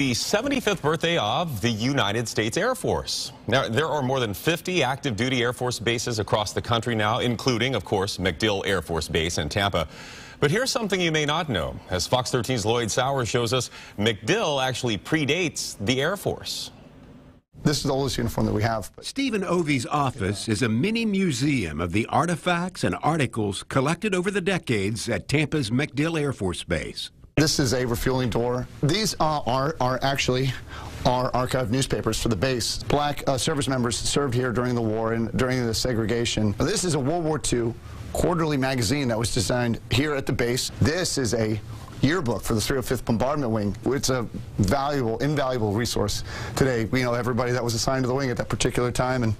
The 75th birthday of the United States Air Force. Now, there are more than 50 active duty Air Force bases across the country now, including, of course, MacDill Air Force Base in Tampa. But here's something you may not know. As Fox 13's Lloyd Sauer shows us, MacDill actually predates the Air Force. This is the oldest uniform that we have. Stephen Ovi's office is a mini museum of the artifacts and articles collected over the decades at Tampa's MacDill Air Force Base. This is a refueling door. These are actually our archived newspapers for the base. Black service members served here during the war and during the segregation. This is a World War II quarterly magazine that was designed here at the base. This is a yearbook for the 305th Bombardment Wing. It's a valuable, invaluable resource today. We know everybody that was assigned to the wing at that particular time and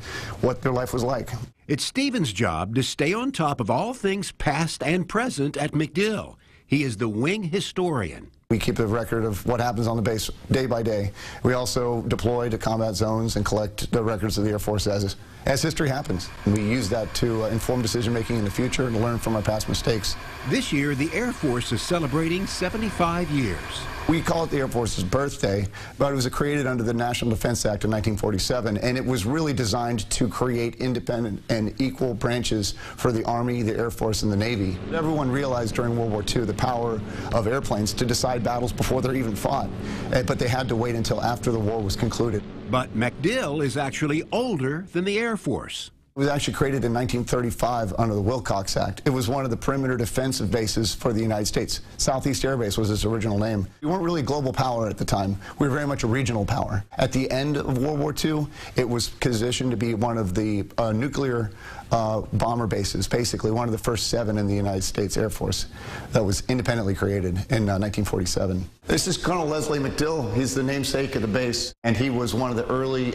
what their life was like. It's Stephen's job to stay on top of all things past and present at MacDill. He is the wing historian. We keep a record of what happens on the base day by day. We also deploy to combat zones and collect the records of the Air Force as history happens. We use that to inform decision-making in the future and learn from our past mistakes. This year, the Air Force is celebrating 75 years. We call it the Air Force's birthday, but it was created under the National Defense Act in 1947, and it was really designed to create independent and equal branches for the Army, the Air Force, and the Navy. Everyone realized during World War II the power of airplanes to decide battles before they're even fought, but they had to wait until after the war was concluded. But MacDill is actually older than the Air Force. It was actually created in 1935 under the Wilcox Act. It was one of the perimeter defensive bases for the United States. Southeast Air Base was its original name. We weren't really a global power at the time. We were very much a regional power. At the end of World War II, it was positioned to be one of the nuclear bomber bases, basically one of the first 7 in the United States Air Force that was independently created in 1947. This is Colonel Leslie MacDill. He's the namesake of the base, and he was one of the early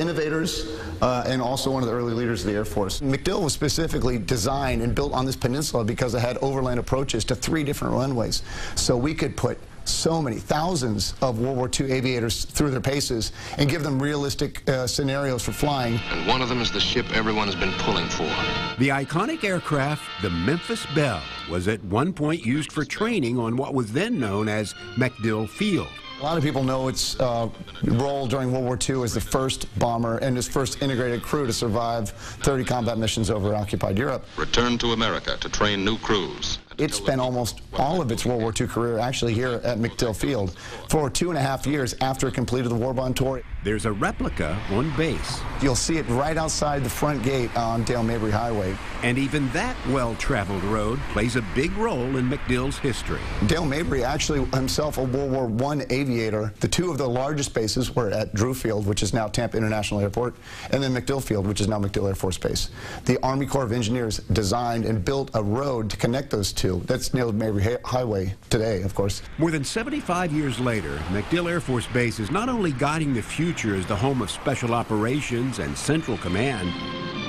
innovators and also one of the early leaders of the Air Force. MacDill was specifically designed and built on this peninsula because it had overland approaches to 3 different runways. So we could put so many thousands of World War II aviators through their paces and give them realistic scenarios for flying. And one of them is the ship everyone has been pulling for. The iconic aircraft, the Memphis Belle, was at one point used for training on what was then known as MacDill Field. A lot of people know its role during World War II as the first bomber and his first integrated crew to survive 30 combat missions over occupied Europe. Return to America to train new crews. It spent almost all of its World War II career actually here at MacDill Field for 2.5 years after it completed the war bond tour. There's a replica on base. You'll see it right outside the front gate on Dale Mabry Highway. And even that well-traveled road plays a big role in MacDill's history. Dale Mabry, actually himself a World War I aviator, the 2 of the largest bases were at Drew Field, which is now Tampa International Airport, and then MacDill Field, which is now MacDill Air Force Base. The Army Corps of Engineers designed and built a road to connect those 2. That's Dale Mabry Highway today, of course. More than 75 years later, MacDill Air Force Base is not only guiding the future as the home of Special Operations and Central Command,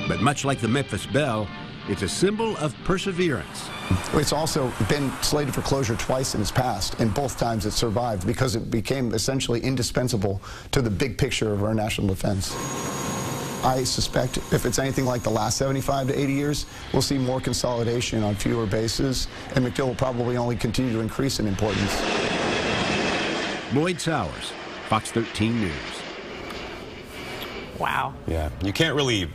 but much like the Memphis Belle, it's a symbol of perseverance. It's also been slated for closure twice in its past, and both times it survived because it became essentially indispensable to the big picture of our national defense. I suspect if it's anything like the last 75 to 80 years, we'll see more consolidation on fewer bases, and MacDill will probably only continue to increase in importance. Lloyd Sauers, Fox 13 News. Wow. Yeah, you can't really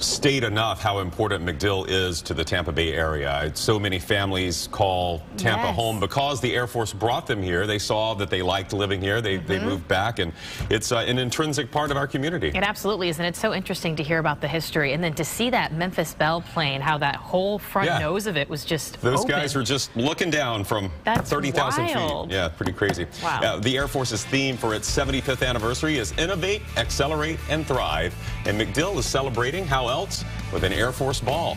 state enough how important MacDill is to the Tampa Bay area. It's so many families call Tampa home because the Air Force brought them here. They saw that they liked living here. They moved back, and it's an intrinsic part of our community. It absolutely is, and it's so interesting to hear about the history and then to see that Memphis Belle plane, how that whole front nose of it was just Those guys were just looking down from 30,000 feet. Yeah, pretty crazy. Wow. The Air Force's theme for its 75th anniversary is Innovate, Accelerate, and Thrive, and MacDill is celebrating how else with an Air Force Ball.